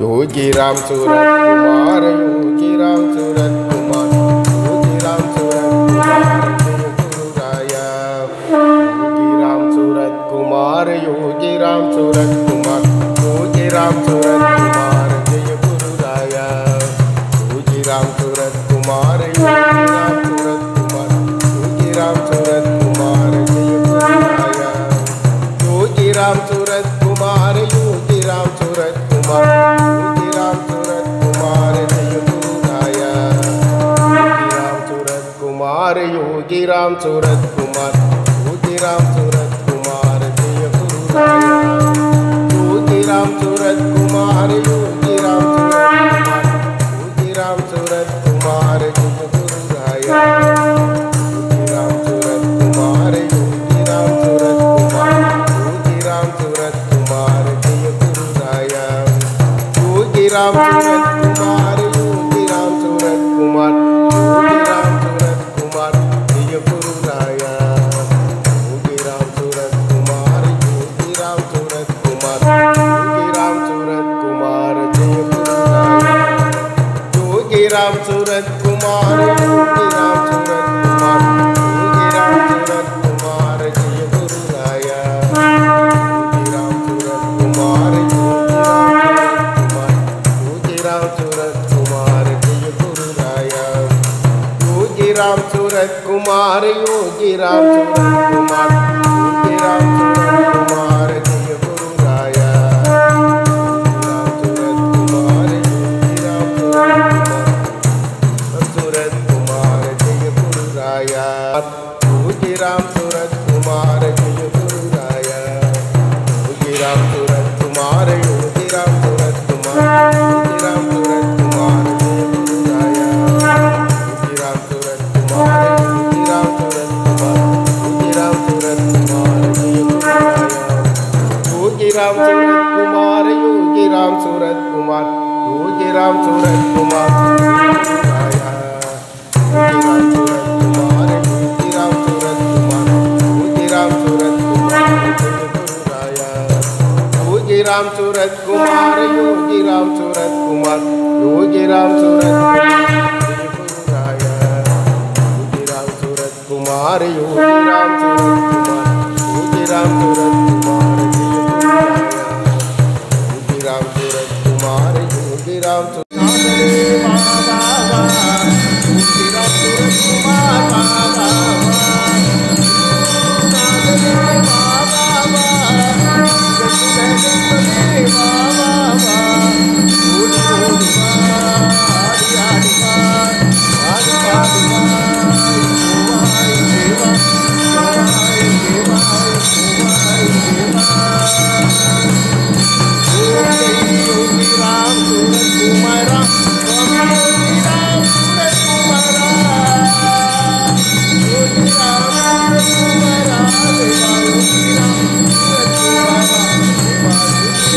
Yogi Ramsuratkumar, Yogi Ramsuratkumar, Yogi Ramsuratkumar, Guru Raya. Yogi Ramsuratkumar, Yogi Ramsuratkumar, Yogi Ramsuratkumar, Guru Raya. Yogi Ramsuratkumar, Yogi Ramsuratkumar, Yogi Ramsuratkumar, Guru Raya. Yogi Ramsuratkumar, Yogi Ramsuratkumar. Yogi Ramsuratkumar, Yogi Ramsuratkumar, Jai Guru Raya. Yogi Ramsuratkumar, Yogi Ramsuratkumar, Yogi Ramsuratkumar, Jai Guru Raya. Yogi Ramsuratkumar, Yogi Ramsuratkumar, Yogi Ramsuratkumar, Jai Guru Raya. Yogi Ramsuratkumar, Yogi Ramsuratkumar, Yogi Ramsuratkumar. Ramsuratkumar, Yogi Ramsuratkumar, Yogi Ramsuratkumar, Jai Guru Raya. Yogi Ramsuratkumar, Yogi Ramsuratkumar, Jai Guru Raya. Yogi Ramsuratkumar, Yogi Ramsuratkumar, Yogi Ramsuratkumar, Jai Guru Raya. Yogi Ramsuratkumar, Jai Guru Raya. Yogi Ramsuratkumar, Yogi Ramsuratkumar, Yogi Ramsuratkumar, Jai Guru Raya. Yogi Ramsuratkumar, Yogi Ramsuratkumar, Yogi Ramsuratkumar, Jai Guru Raya. Yogi Ramsuratkumar, Yogi Ramsuratkumar, Yogi Ramsuratkumar, Jai Guru Raya. Yogi Ramsuratkumar, Yogi Ramsuratkumar, Yogi Ramsuratkumar, Jai Guru Raya. Yogi Ramsuratkumar, Yogi Ramsuratkumar, Yogi Ramsuratkumar, Jai Guru Raya. Yogi Ramsuratkumar, Yogi Ramsuratkumar, Yogi Ramsuratkumar, Jai Guru Raya. Yogi Ramsuratkumar, Yogi Ramsuratkumar. Yogi Ramsuratkumar Baba, Naadeva Baba, Jagdeva Baba, Udhva Adiyadva, Adva Divai, Divai Deva, Divai Deva, Yogi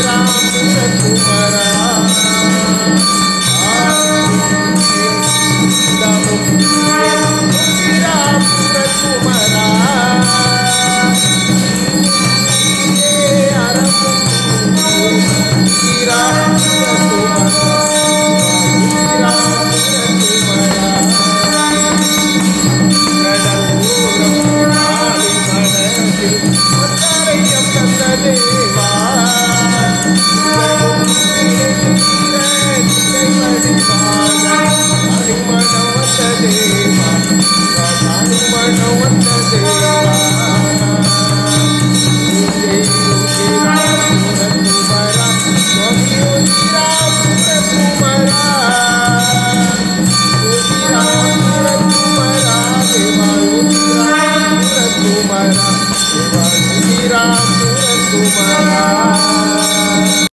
Ramsuratkumar. Deva, Deva, Deva, Deva.